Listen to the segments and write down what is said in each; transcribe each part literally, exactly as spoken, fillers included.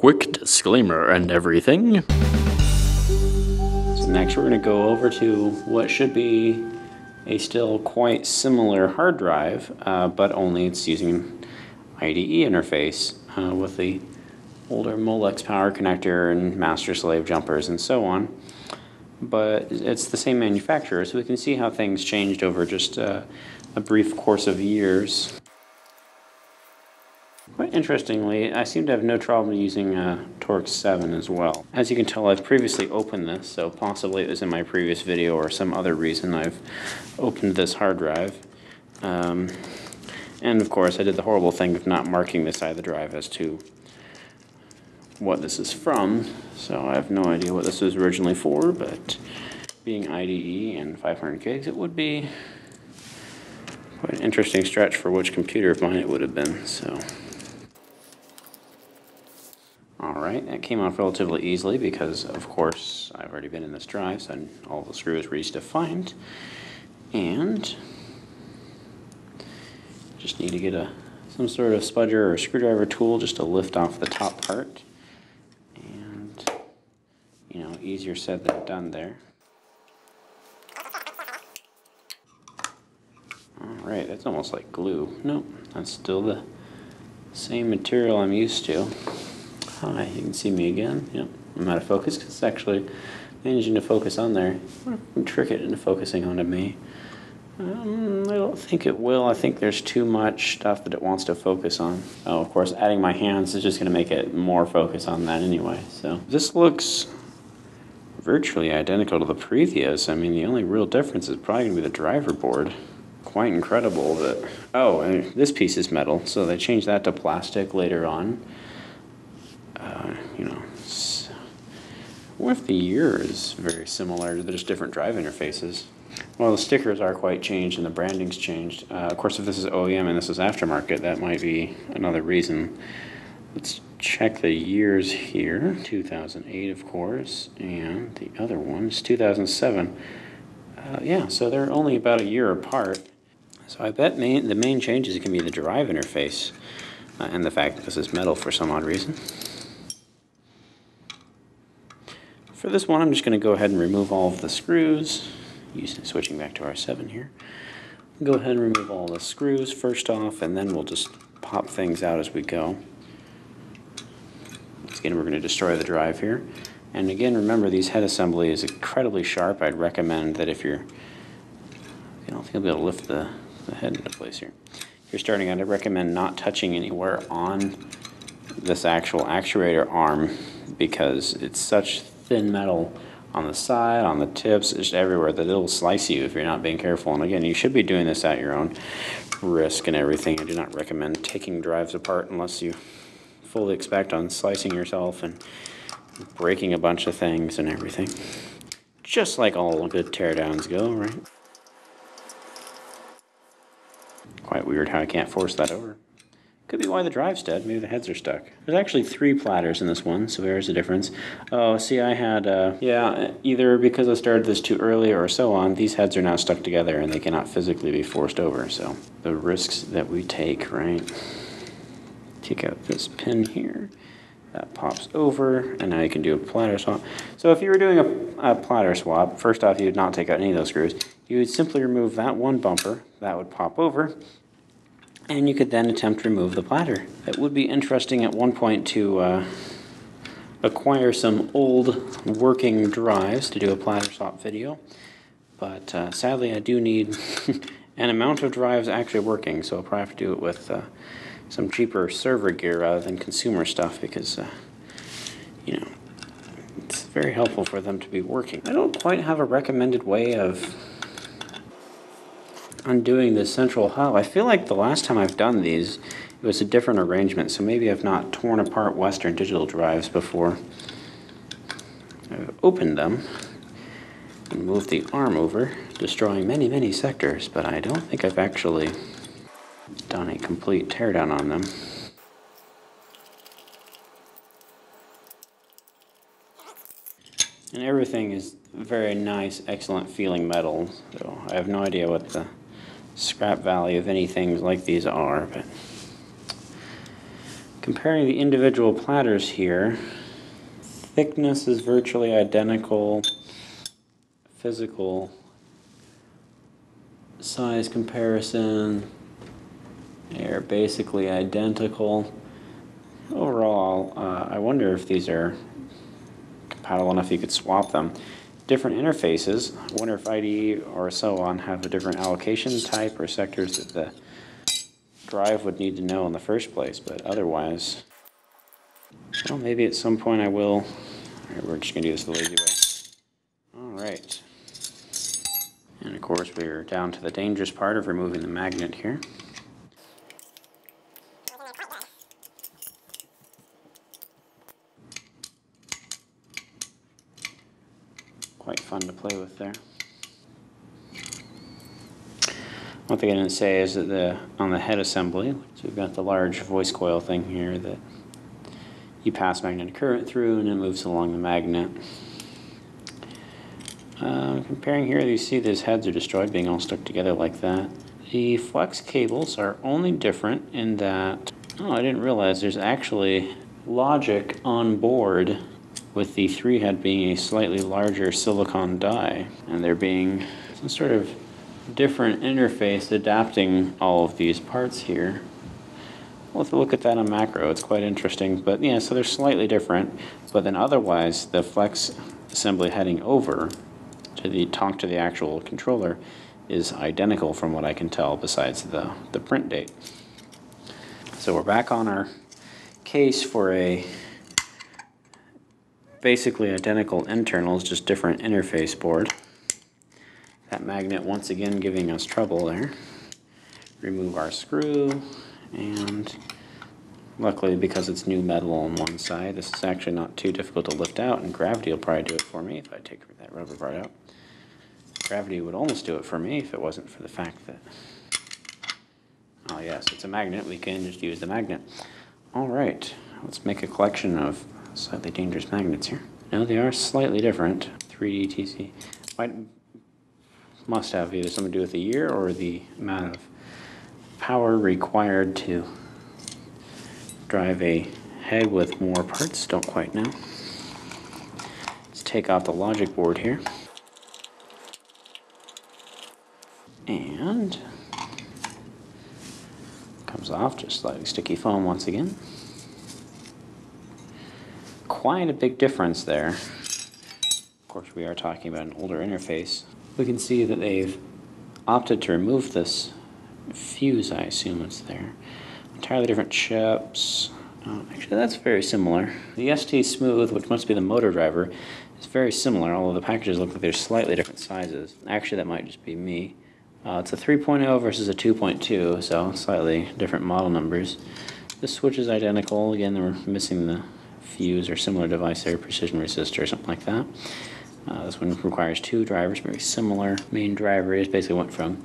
quick disclaimer and everything. So next we're going to go over to what should be a still quite similar hard drive, uh, but only it's using an I D E interface uh, with the older Molex power connector and master-slave jumpers and so on. But it's the same manufacturer, so we can see how things changed over just uh, a brief course of years. Quite interestingly, I seem to have no trouble using a Torx seven as well. As you can tell, I've previously opened this, so possibly it was in my previous video or some other reason I've opened this hard drive. Um, and of course, I did the horrible thing of not marking the side of the drive as to what this is from, so I have no idea what this was originally for, but being I D E and five hundred gigs, it would be quite an interesting stretch for which computer of mine it would have been. So, alright, that came off relatively easily because, of course, I've already been in this drive, so all the screws were easy to find, and just need to get a some sort of spudger or screwdriver tool just to lift off the top part. You know, easier said than done there. Alright, that's almost like glue. Nope, that's still the same material I'm used to. Hi, you can see me again. Yep, I'm out of focus because it's actually managing to focus on there. I can trick it into focusing onto me. Um, I don't think it will. I think there's too much stuff that it wants to focus on. Oh, of course, adding my hands is just going to make it more focus on that anyway. So this looks virtually identical to the previous. I mean, the only real difference is probably going to be the driver board. Quite incredible that... Oh, and this piece is metal, so they changed that to plastic later on. Uh, you know, so I wonder if the year is very similar. There's different drive interfaces. Well, the stickers are quite changed and the branding's changed. Uh, of course, if this is O E M and this is aftermarket, that might be another reason. Let's check the years here. two thousand eight, of course, and the other one is two thousand seven. Uh, yeah, so they're only about a year apart. So I bet main, the main changes can be the drive interface uh, and the fact that this is metal for some odd reason. For this one, I'm just going to go ahead and remove all of the screws. Using, switching back to our seven here. Go ahead and remove all the screws first off, and then we'll just pop things out as we go. Again, we're going to destroy the drive here. And again, remember, these head assembly is incredibly sharp. I'd recommend that if you're... I don't think I'll be able to lift the, the head into place here. If you're starting out, I'd recommend not touching anywhere on this actual actuator arm because it's such thin metal on the side, on the tips, just everywhere, that it'll slice you if you're not being careful. And again, you should be doing this at your own risk and everything. I do not recommend taking drives apart unless you fully expect on slicing yourself and breaking a bunch of things and everything. Just like all good teardowns go, right? Quite weird how I can't force that over. Could be why the drive's dead. Maybe the heads are stuck. There's actually three platters in this one, so there's the difference. Oh, see, I had, uh, yeah, either because I started this too early or so on, these heads are now stuck together and they cannot physically be forced over, so the risks that we take, right? Take out this pin here. That pops over, and now you can do a platter swap. So if you were doing a, a platter swap, first off, you would not take out any of those screws. You would simply remove that one bumper. That would pop over. And you could then attempt to remove the platter. It would be interesting at one point to uh, acquire some old working drives to do a platter swap video, but uh, sadly I do need an amount of drives actually working, so I'll probably have to do it with uh, some cheaper server gear rather than consumer stuff because, uh, you know, it's very helpful for them to be working. I don't quite have a recommended way of undoing the central hub. I feel like the last time I've done these, it was a different arrangement, so maybe I've not torn apart Western Digital drives before. I've opened them and moved the arm over, destroying many, many sectors, but I don't think I've actually done a complete teardown on them. And everything is very nice, excellent feeling metal, so I have no idea what the scrap value of any things like these are, but comparing the individual platters here, thickness is virtually identical, physical size comparison, they are basically identical. Overall, uh, I wonder if these are compatible enough you could swap them. Different interfaces, I wonder if I D E or so on have a different allocation type or sectors that the drive would need to know in the first place, but otherwise, well, maybe at some point I will. Alright, we're just going to do this the lazy way. Alright. And of course we're down to the dangerous part of removing the magnet here. Quite fun to play with there. One thing I didn't say is that the on the head assembly, so we've got the large voice coil thing here that you pass magnetic current through and it moves along the magnet. Uh, comparing here, you see these heads are destroyed, being all stuck together like that. The flex cables are only different in that, oh, I didn't realize there's actually logic on board with the three head being a slightly larger silicon die, and there being some sort of different interface adapting all of these parts here. Well, if you look at that on macro, it's quite interesting, but yeah, so they're slightly different, but then otherwise the flex assembly heading over to the talk to the actual controller is identical from what I can tell, besides the, the print date. So we're back on our case for a basically identical internals, just different interface board. That magnet once again giving us trouble there. Remove our screw, and luckily because it's new metal on one side, this is actually not too difficult to lift out, and gravity will probably do it for me if I take that rubber part out. Gravity would almost do it for me if it wasn't for the fact that, oh yes, it's a magnet, we can just use the magnet. Alright, let's make a collection of slightly dangerous magnets here. Now they are slightly different. three D T C. Might must have either something to do with the year or the amount of power required to drive a head with more parts. Don't quite know. Let's take off the logic board here. And comes off, just slightly sticky foam once again. Quite a big difference there. Of course, we are talking about an older interface. We can see that they've opted to remove this fuse, I assume it's there. Entirely different chips. Oh, actually, that's very similar. The S T Smooth, which must be the motor driver, is very similar, although the packages look like they're slightly different sizes. Actually, that might just be me. Uh, it's a three point oh versus a two point two, so slightly different model numbers. This switch is identical. Again, we're missing the fuse or similar device there, precision resistor or something like that. Uh, this one requires two drivers, very similar. Main driver is basically went from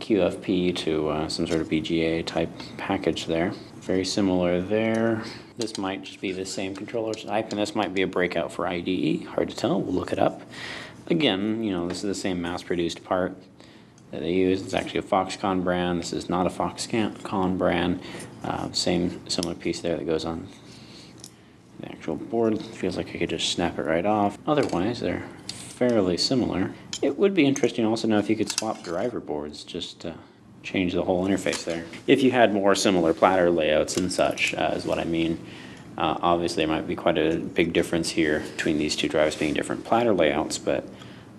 Q F P to uh, some sort of B G A type package there. Very similar there. This might just be the same controller type, and this might be a breakout for I D E. Hard to tell, we'll look it up. Again, you know, this is the same mass-produced part that they use. It's actually a Foxconn brand. This is not a Foxconn brand. Uh, same similar piece there that goes on the actual board. Feels like I could just snap it right off. Otherwise, they're fairly similar. It would be interesting also to know if you could swap driver boards, just uh, change the whole interface there. If you had more similar platter layouts and such, uh, is what I mean. Uh, obviously, there might be quite a big difference here between these two drives being different platter layouts, but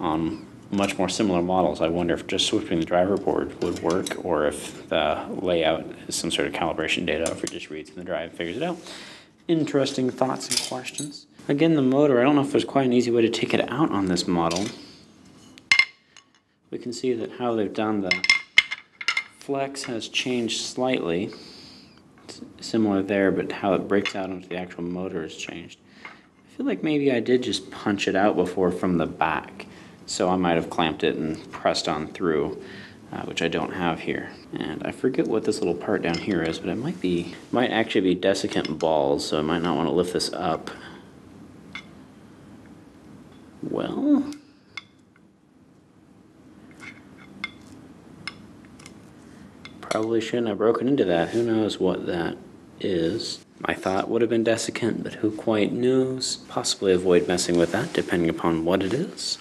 on much more similar models, I wonder if just switching the driver board would work, or if the layout is some sort of calibration data, if it just reads from the drive and figures it out. Interesting thoughts and questions. Again, the motor, I don't know if there's quite an easy way to take it out on this model. We can see that how they've done the flex has changed slightly. It's similar there, but how it breaks out into the actual motor has changed. I feel like maybe I did just punch it out before from the back, so I might have clamped it and pressed on through. Uh, which I don't have here. And I forget what this little part down here is, but it might be, might actually be desiccant balls, so I might not want to lift this up. Well, probably shouldn't have broken into that. Who knows what that is? I thought would have been desiccant, but who quite knows? Possibly avoid messing with that, depending upon what it is.